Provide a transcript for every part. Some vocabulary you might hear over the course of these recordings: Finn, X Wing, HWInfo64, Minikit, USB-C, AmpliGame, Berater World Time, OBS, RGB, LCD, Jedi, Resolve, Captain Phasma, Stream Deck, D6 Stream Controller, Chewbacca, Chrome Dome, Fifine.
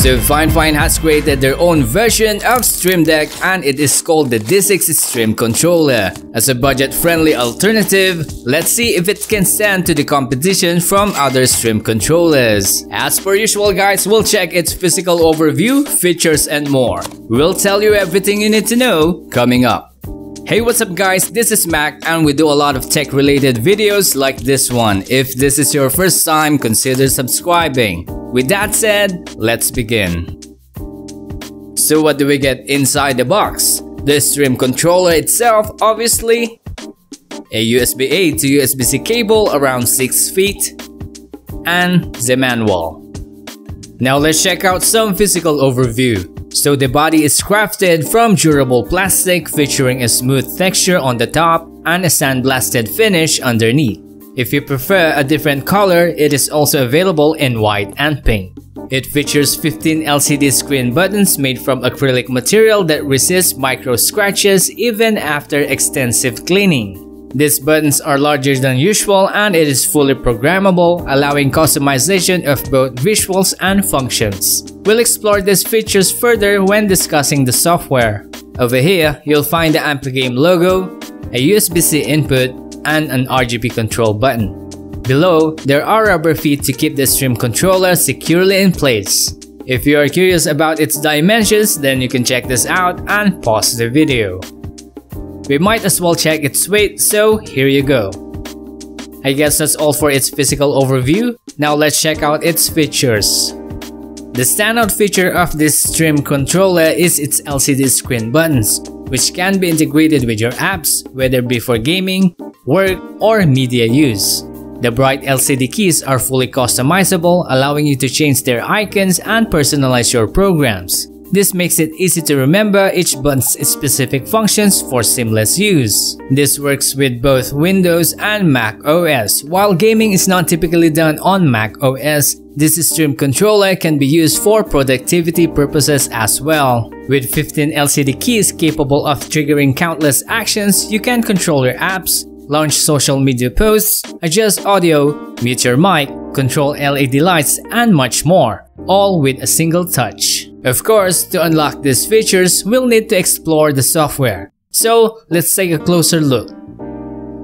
So Fifine has created their own version of Stream Deck and it is called the D6 Stream Controller. As a budget-friendly alternative, let's see if it can stand to the competition from other stream controllers. As per usual guys, we'll check its physical overview, features and more. We'll tell you everything you need to know coming up. Hey, what's up guys, this is Mac and we do a lot of tech related videos like this one. If this is your first time, consider subscribing. With that said, let's begin. So what do we get inside the box? The stream controller itself, obviously. A USB A to USB-C cable around 6 feet. And the manual. Now let's check out some physical overview. So the body is crafted from durable plastic featuring a smooth texture on the top and a sandblasted finish underneath. If you prefer a different color, it is also available in white and pink. It features 15 LCD screen buttons made from acrylic material that resists micro scratches even after extensive cleaning. These buttons are larger than usual and it is fully programmable, allowing customization of both visuals and functions. We'll explore these features further when discussing the software. Over here, you'll find the AmpliGame logo, a USB-C input, and an RGB control button. Below, there are rubber feet to keep the stream controller securely in place. If you are curious about its dimensions, then you can check this out and pause the video. We might as well check its weight, so here you go. I guess that's all for its physical overview. Now let's check out its features. The standout feature of this stream controller is its LCD screen buttons, which can be integrated with your apps, whether it be for gaming, work, or media use. The bright LCD keys are fully customizable, allowing you to change their icons and personalize your programs. This makes it easy to remember each button's specific functions for seamless use. This works with both Windows and Mac OS. While gaming is not typically done on Mac OS, this stream controller can be used for productivity purposes as well. With 15 LCD keys capable of triggering countless actions, you can control your apps, launch social media posts, adjust audio, mute your mic, control LED lights, and much more, all with a single touch. Of course, to unlock these features, we'll need to explore the software. So, let's take a closer look.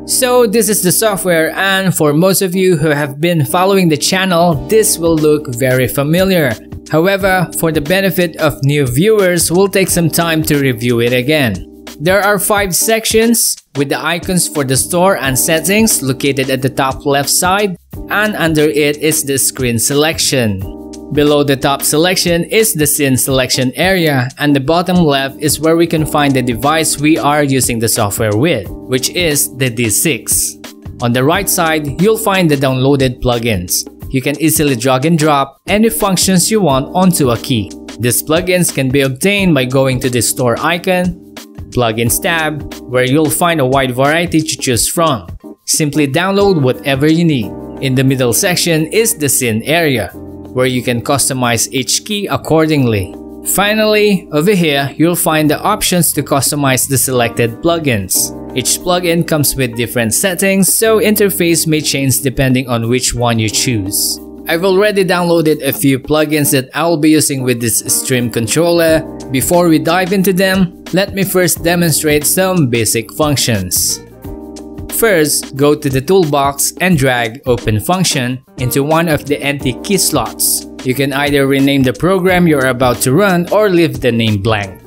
So, this is the software, and for most of you who have been following the channel, this will look very familiar. However, for the benefit of new viewers, we'll take some time to review it again. There are 5 sections, with the icons for the store and settings located at the top left side, and under it is the screen selection. Below the top selection is the scene selection area, and the bottom left is where we can find the device we are using the software with, which is the D6. On the right side, you'll find the downloaded plugins. You can easily drag and drop any functions you want onto a key. These plugins can be obtained by going to the store icon, plugins tab, where you'll find a wide variety to choose from. Simply download whatever you need. In the middle section is the scene area, where you can customize each key accordingly. Finally, over here, you'll find the options to customize the selected plugins. Each plugin comes with different settings, so interface may change depending on which one you choose. I've already downloaded a few plugins that I'll be using with this stream controller. Before we dive into them, let me first demonstrate some basic functions. First, go to the toolbox and drag Open Function into one of the empty key slots. You can either rename the program you're about to run or leave the name blank.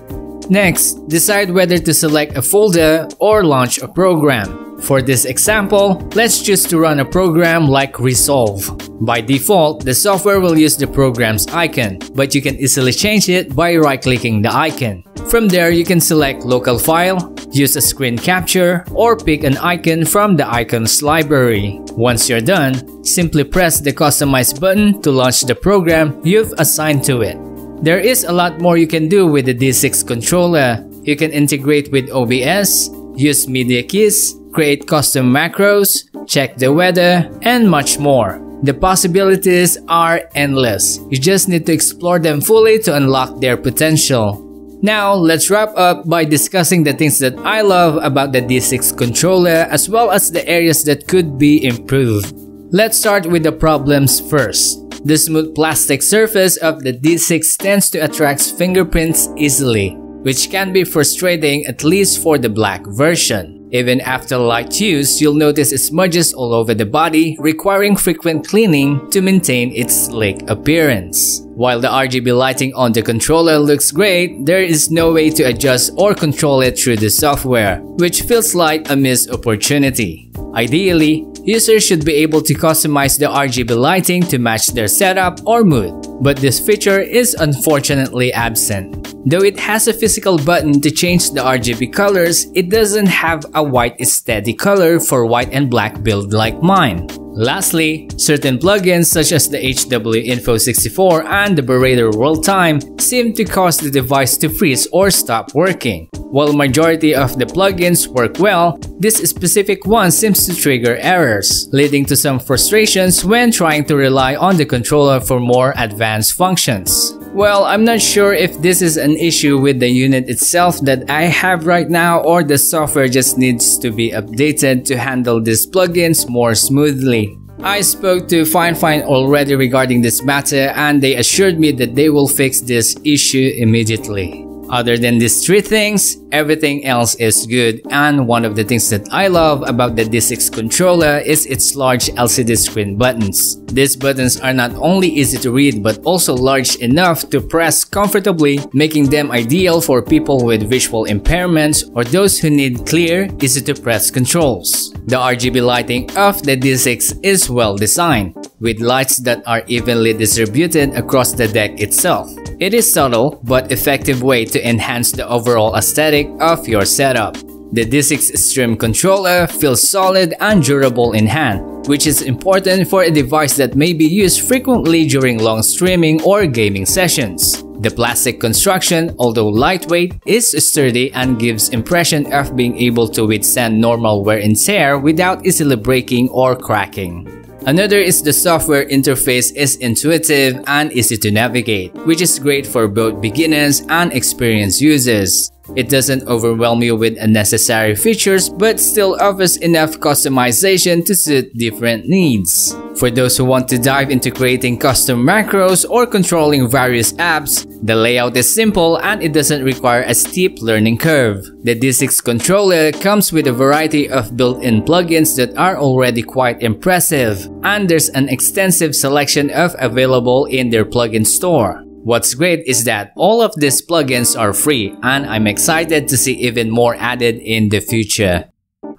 Next, decide whether to select a folder or launch a program. For this example, let's choose to run a program like Resolve. By default, the software will use the program's icon, but you can easily change it by right-clicking the icon. From there, you can select Local File, use a screen capture, or pick an icon from the icons library. Once you're done, simply press the Customize button to launch the program you've assigned to it. There is a lot more you can do with the D6 controller. You can integrate with OBS, use media keys, create custom macros, check the weather, and much more. The possibilities are endless. You just need to explore them fully to unlock their potential. Now, let's wrap up by discussing the things that I love about the D6 controller as well as the areas that could be improved. Let's start with the problems first. The smooth plastic surface of the D6 tends to attract fingerprints easily, which can be frustrating at least for the black version. Even after light use, you'll notice smudges all over the body, requiring frequent cleaning to maintain its sleek appearance. While the RGB lighting on the controller looks great, there is no way to adjust or control it through the software, which feels like a missed opportunity. Ideally, users should be able to customize the RGB lighting to match their setup or mood, but this feature is unfortunately absent. Though it has a physical button to change the RGB colors, it doesn't have a white steady color for white and black build like mine. Lastly, certain plugins such as the HWInfo64 and the Berater World Time seem to cause the device to freeze or stop working. While majority of the plugins work well, this specific one seems to trigger errors, leading to some frustrations when trying to rely on the controller for more advanced functions. Well, I'm not sure if this is an issue with the unit itself that I have right now, or the software just needs to be updated to handle these plugins more smoothly. I spoke to Fifine already regarding this matter, and they assured me that they will fix this issue immediately. Other than these three things, everything else is good, and one of the things that I love about the D6 controller is its large LCD screen buttons. These buttons are not only easy to read but also large enough to press comfortably, making them ideal for people with visual impairments or those who need clear, easy-to-press controls. The RGB lighting of the D6 is well designed, with lights that are evenly distributed across the deck itself. It is a subtle but effective way to enhance the overall aesthetic of your setup. The D6 Stream Controller feels solid and durable in hand, which is important for a device that may be used frequently during long streaming or gaming sessions. The plastic construction, although lightweight, is sturdy and gives impression of being able to withstand normal wear and tear without easily breaking or cracking. Another is the software interface is intuitive and easy to navigate, which is great for both beginners and experienced users. It doesn't overwhelm you with unnecessary features but still offers enough customization to suit different needs. For those who want to dive into creating custom macros or controlling various apps, the layout is simple and it doesn't require a steep learning curve. The D6 controller comes with a variety of built-in plugins that are already quite impressive, and there's an extensive selection of available in their plugin store. What's great is that all of these plugins are free, and I'm excited to see even more added in the future.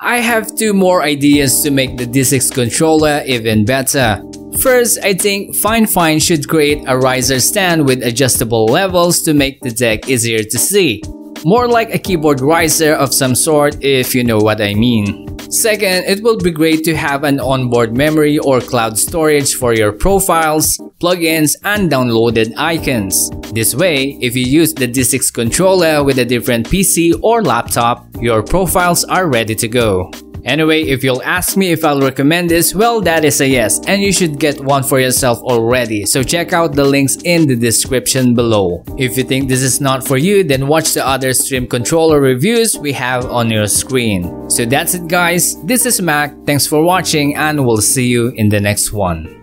I have two more ideas to make the D6 controller even better. First, I think Fifine should create a riser stand with adjustable levels to make the deck easier to see. More like a keyboard riser of some sort, if you know what I mean. Second, it would be great to have an onboard memory or cloud storage for your profiles, plugins, and downloaded icons. This way, if you use the D6 controller with a different PC or laptop, your profiles are ready to go. Anyway, if you'll ask me if I'll recommend this, well, that is a yes, and you should get one for yourself already, so check out the links in the description below. If you think this is not for you, then watch the other stream controller reviews we have on your screen. So that's it guys, this is Mac, thanks for watching, and we'll see you in the next one.